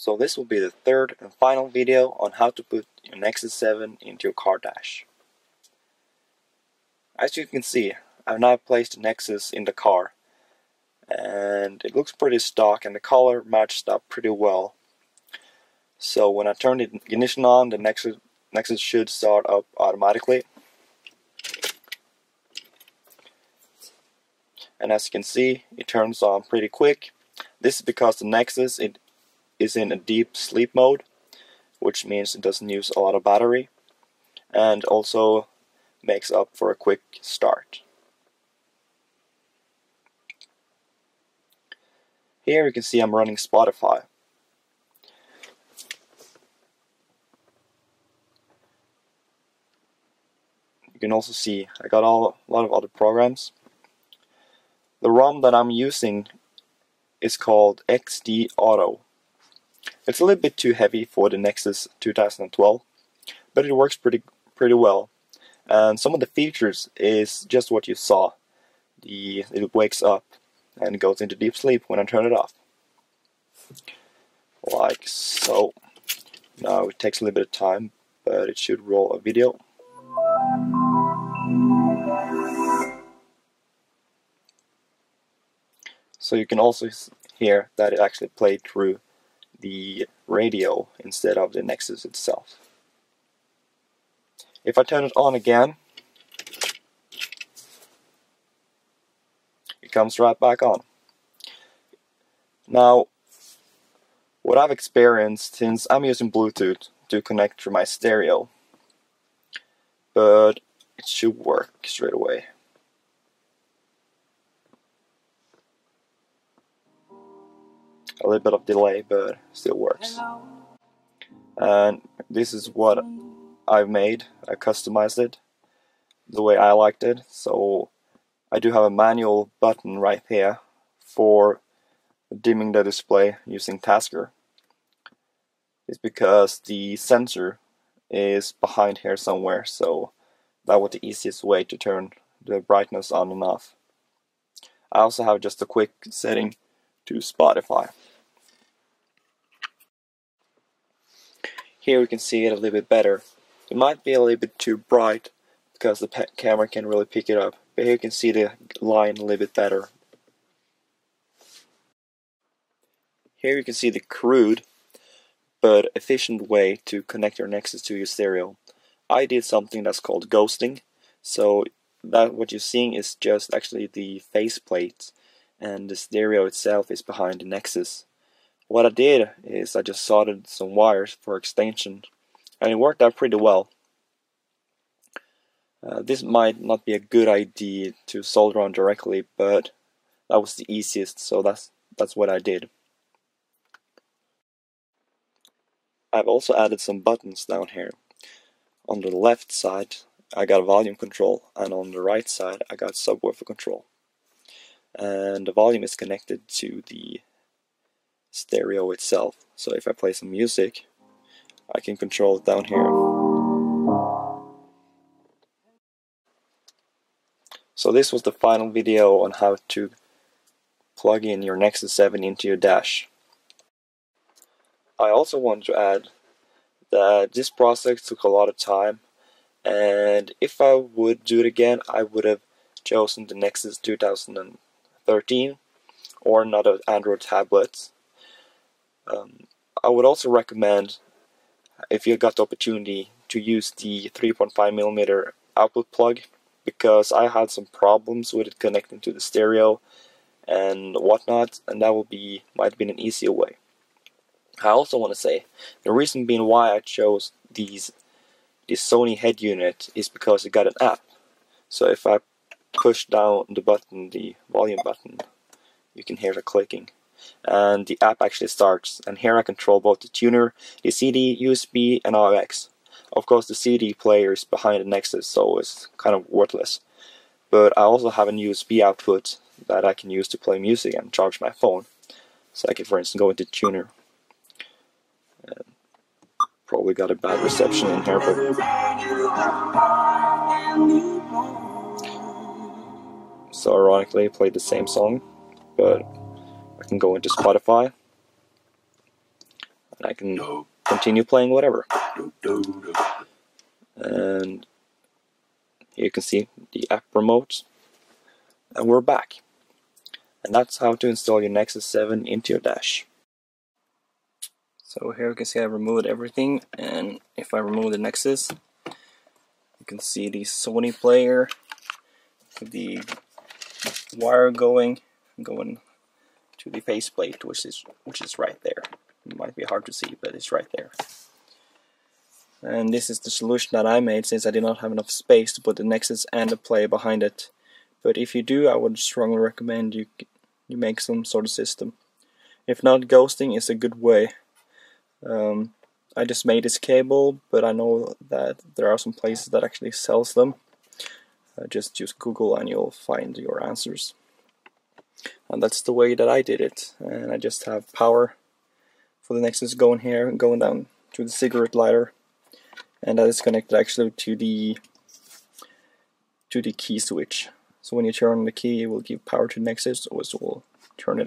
So this will be the third and final video on how to put your Nexus 7 into your car dash. As you can see, I've now placed the Nexus in the car, and it looks pretty stock and the color matched up pretty well. So when I turn the ignition on, the Nexus should start up automatically. And as you can see, it turns on pretty quick. This is because the Nexus is in a deep sleep mode, which means it doesn't use a lot of battery and also makes up for a quick start. Here you can see I'm running Spotify. You can also see I got a lot of other programs. The ROM that I'm using is called XD Auto. It's a little bit too heavy for the Nexus 2012, but it works pretty well. And some of the features is just what you saw. It wakes up and goes into deep sleep when I turn it off. Like so. Now it takes a little bit of time, but it should roll a video. So you can also hear that it actually played through the radio instead of the Nexus itself. If I turn it on again, it comes right back on. Now, what I've experienced, since I'm using Bluetooth to connect through my stereo, but it should work straight away. A little bit of delay, but still works. Hello. And this is what I've made. I customized it the way I liked it. So I do have a manual button right here for dimming the display using Tasker. It's because the sensor is behind here somewhere, so that was the easiest way to turn the brightness on and off. I also have just a quick setting to Spotify. Here we can see it a little bit better. It might be a little bit too bright because the camera can't really pick it up, but here you can see the line a little bit better. Here you can see the crude but efficient way to connect your Nexus to your stereo. I did something that's called ghosting, so that what you're seeing is just actually the faceplate, and the stereo itself is behind the Nexus. What I did is I just soldered some wires for extension, and it worked out pretty well. This might not be a good idea to solder on directly, but that was the easiest, so that's what I did. I've also added some buttons down here. On the left side I got volume control, and on the right side I got subwoofer control. And the volume is connected to the stereo itself, so if I play some music I can control it down here. So this was the final video on how to plug in your Nexus 7 into your dash. I also want to add that this process took a lot of time, and if I would do it again I would have chosen the Nexus 2013 or another Android tablet. I would also recommend, if you got the opportunity, to use the 3.5mm output plug, because I had some problems with it connecting to the stereo and whatnot, and that might have been an easier way. I also want to say, the reason being why I chose this Sony head unit is because it got an app. So if I push down the volume button, you can hear the clicking, and the app actually starts, and here I control both the tuner, the CD, USB and AUX. Of course the CD player is behind the Nexus, so it's kind of worthless, but I also have an USB output that I can use to play music and charge my phone, so I can, for instance, go into tuner. Probably got a bad reception in here, but so ironically I played the same song, but I can go into Spotify I can continue playing whatever. And here you can see the app remote. And we're back. And that's how to install your Nexus 7 into your dash. So here you can see I removed everything, and if I remove the Nexus, you can see the Sony player, the wire going to the faceplate, which is right there. It might be hard to see, but it's right there. And this is the solution that I made, since I did not have enough space to put the Nexus and the player behind it. But if you do, I would strongly recommend you make some sort of system. If not, ghosting is a good way. I just made this cable, but I know that there are some places that actually sells them. Just use Google and you'll find your answers. And that's the way that I did it. And I just have power for the Nexus going here and going down to the cigarette lighter, and that is connected actually to the key switch. So when you turn on the key, it will give power to the Nexus, or it will turn it